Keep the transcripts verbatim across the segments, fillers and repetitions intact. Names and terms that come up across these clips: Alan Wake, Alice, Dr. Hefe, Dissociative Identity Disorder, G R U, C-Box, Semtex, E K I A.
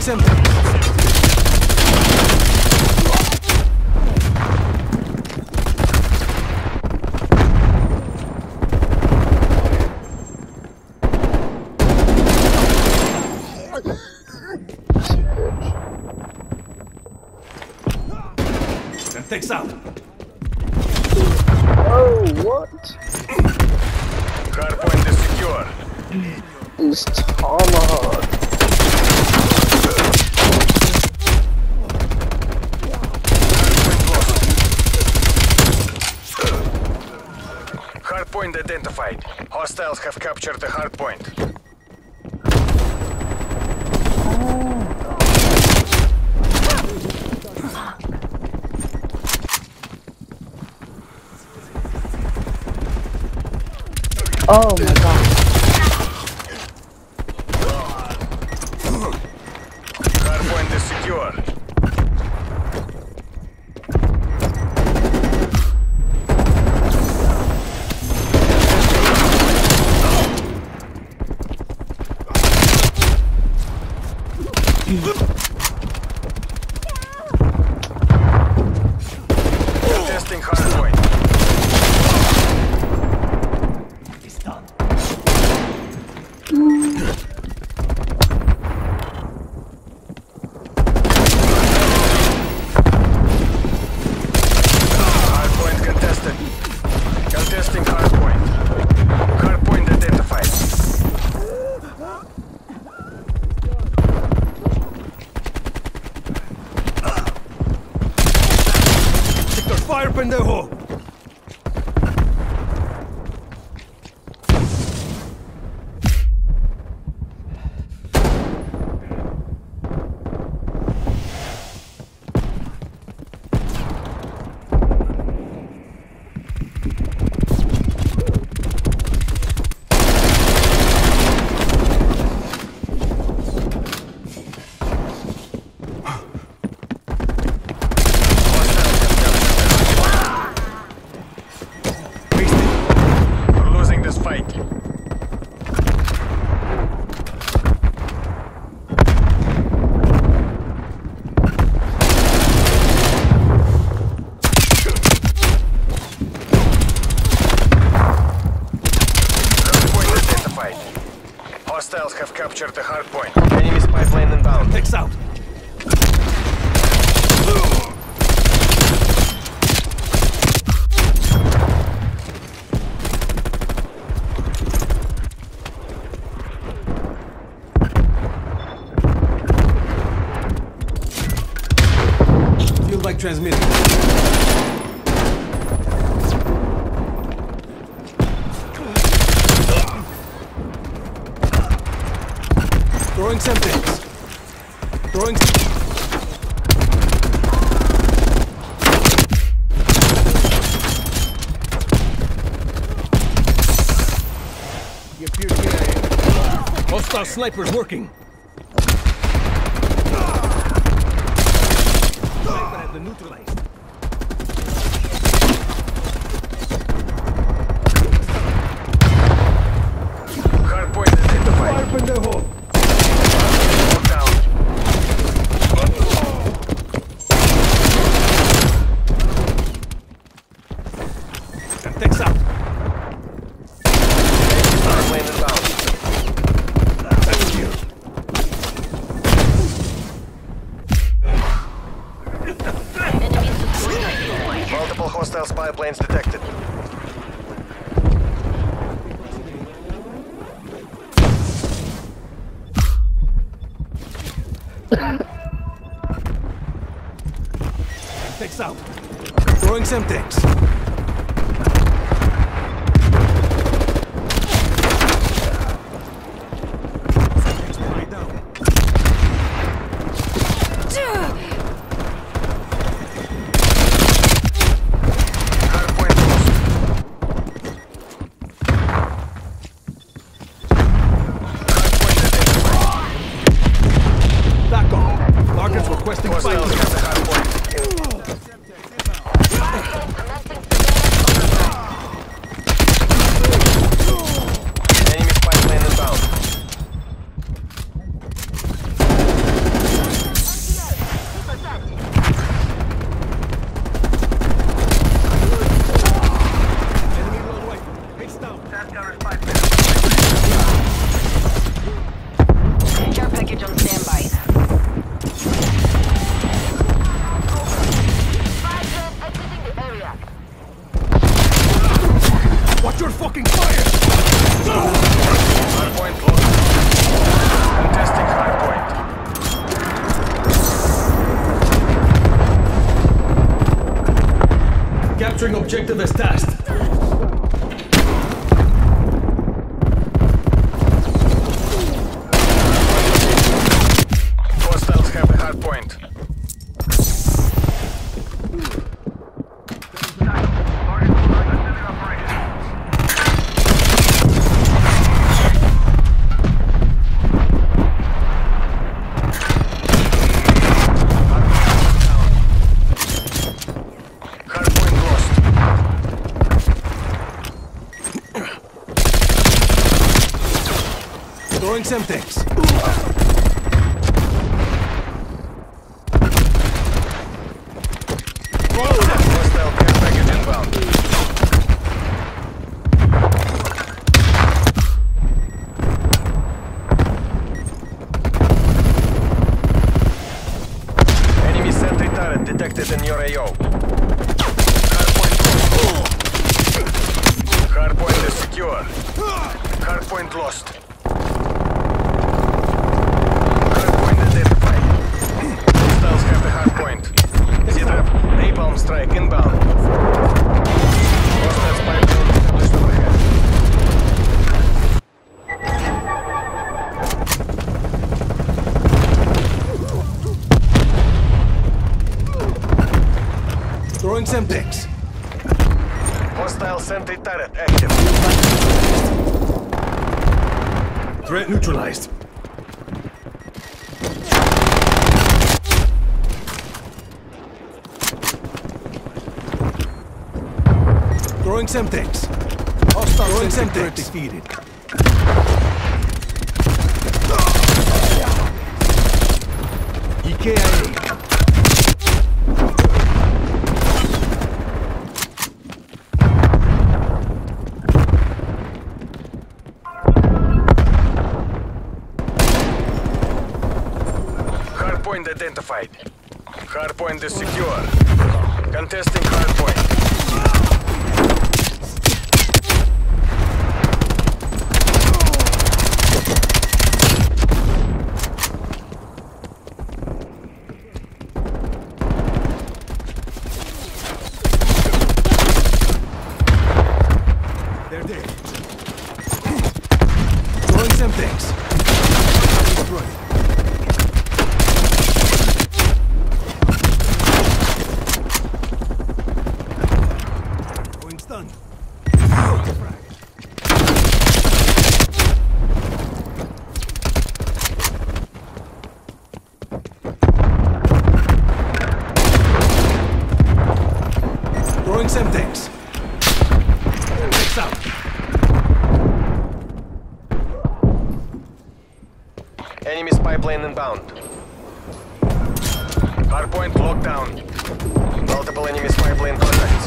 Semtex. Takes out. Oh, what? Hardpoint is secure. It's Tomahawk. Hardpoint identified. Hostiles have captured the hardpoint. Oh my god. Hardpoint is secure. Testing hardpoint. Fire, pendejo! Hostiles have captured the hard point. Enemy spy plane inbound. Takes out. Field bike transmitted. Throwing Semtex. Throwing Semtex. Hostile snipers working. Sniper at the neutralized. Hardpoint identified. Fire pendejo. Hostile spy planes detected. Semtex out. Throwing Semtex. Semtex fly down. Requesting fire. Domestic Watch your fucking fire! Hard point close. Contesting hard point. Capturing objective as tasked. Hostiles have the hard point. Throwing Semtex. Hostile care package inbound. Enemy sentry turret detected in your A O. Hardpoint lost. Hardpoint is secure. Hardpoint lost. Strike inbound. Hostile spy drone established overhead. Throwing Semtex. Hostile sentry turret active. Threat neutralized. Throwing Semtex. Hostile throwing Semtex defeated. E K I A. Hardpoint identified. Hardpoint is secure. Contesting hardpoint. Throwing Semtex. Next out. Enemy spy plane inbound. Hardpoint locked down. Multiple enemy spy plane contacts.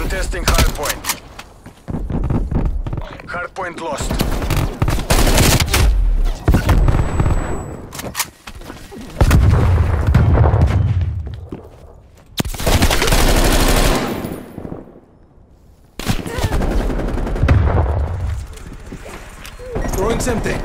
Contesting hardpoint. Hardpoint lost. Calling Semtex.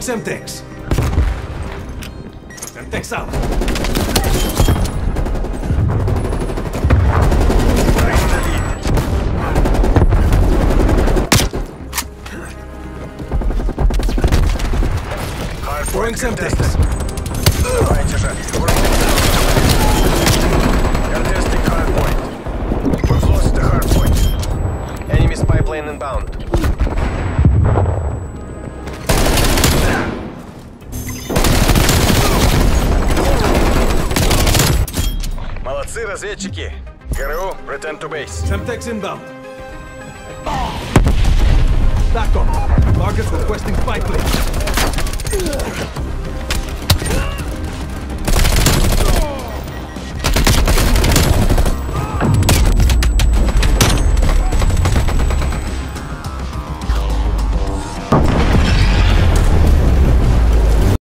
Semtex. Semtex out. Throwing Semtex. Давайте же. You're testing hard point. We've lost the hard point. Enemy spy plane inbound. Молодцы разведчики. G R U, return to base. Semtex inbound. Back off. Targets requesting spy plane.